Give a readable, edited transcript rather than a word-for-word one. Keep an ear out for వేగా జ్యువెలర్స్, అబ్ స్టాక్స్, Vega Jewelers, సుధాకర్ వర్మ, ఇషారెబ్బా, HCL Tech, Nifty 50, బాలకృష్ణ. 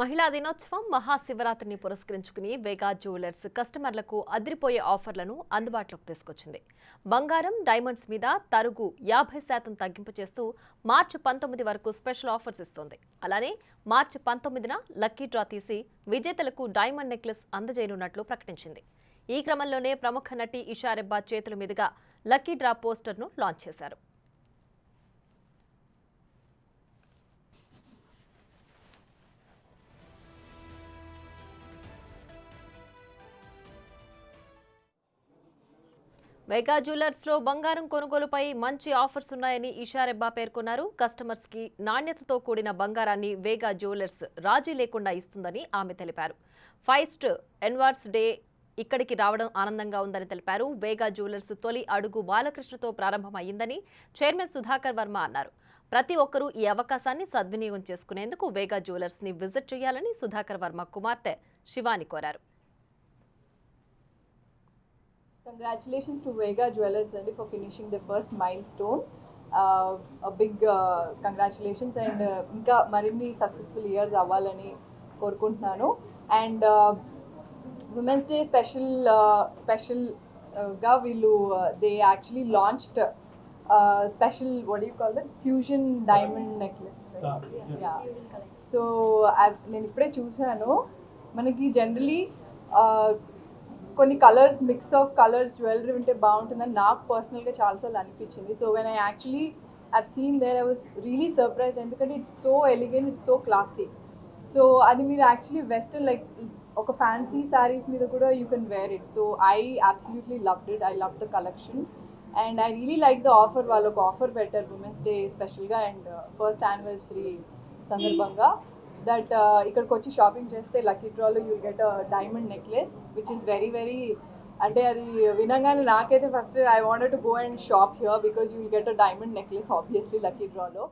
మహిళా దినోత్సవం మహాశివరాత్రిని పురస్కరించుకుని వేగా జ్యువెలర్స్ కస్టమర్లకు అదిరిపోయే ఆఫర్లను అందుబాటులోకి తీసుకొచ్చింది. బంగారం, డైమండ్స్ మీద తరుగు 50% తగ్గింపు చేస్తూ మార్చి 19 వరకు స్పెషల్ ఆఫర్స్ ఇస్తోంది. అలానే మార్చి 19న లక్కీ డ్రా తీసి విజేతలకు డైమండ్ నెక్లెస్ అందజేయనున్నట్లు ప్రకటించింది. ఈ క్రమంలోనే ప్రముఖ నటి ఇషారెబ్బా చేతుల మీదుగా లక్కీ డ్రా పోస్టర్ను లాంచ్ చేశారు. వేగా జ్యువెలర్స్ లో బంగారం కొనుగోలుపై మంచి ఆఫర్స్ ఉన్నాయని ఇషారెబ్బా పేర్కొన్నారు. కస్టమర్స్ కి నాణ్యతతో కూడిన బంగారాన్ని వేగా జ్యువెలర్స్ రాజీ లేకుండా ఇస్తుందని ఆమె తెలిపారు. ఫైస్ట్ ఎన్వార్స్ డే ఇక్కడికి రావడం ఆనందంగా ఉందని తెలిపారు. వేగా జ్యువెలర్స్ తొలి అడుగు బాలకృష్ణతో ప్రారంభమైందని చైర్మన్ సుధాకర్ వర్మ అన్నారు. ప్రతి ఒక్కరూ ఈ అవకాశాన్ని సద్వినియోగం చేసుకునేందుకు వేగా జ్యువెలర్స్ ని విజిట్ చేయాలని సుధాకర్ వర్మ కుమార్తె శివాని కోరారు. Congratulations to Vega Jewelers for finishing their first milestone. A big congratulations and inka marini successful years avalani korukuntunanu. And Women's Day special villu they actually launched special, what do you call that, fusion diamond necklace, right? Yeah. So nenu ippude chusanu manaki generally కొన్ని colours, mix of colours jewellery ఉంటే బాగుంటుందని నాకు పర్సనల్గా చాలాసార్లు అనిపించింది. So when I actually have seen there I was really surprise, ఎందుకంటే it's so elegant, it's so classy. So అది మీరు యాక్చువల్లీ వెస్టర్న్ లైక్ ఒక ఫ్యాన్సీ శారీస్ మీద కూడా you can wear it. So I absolutely loved it, I love the collection and I really like the offer. వాళ్ళు ఒక offer పెట్టారు women's day స్పెషల్గా and first anniversary సందర్భంగా. That ఇక్కడికి వచ్చి షాపింగ్ చేస్తే లక్కీ డ్రాలో you get diamond necklace which is very very, అంటే అది వినగానే నాకైతే first I wanted to go and shop here because you will get a diamond necklace obviously lucky డ్రాలో.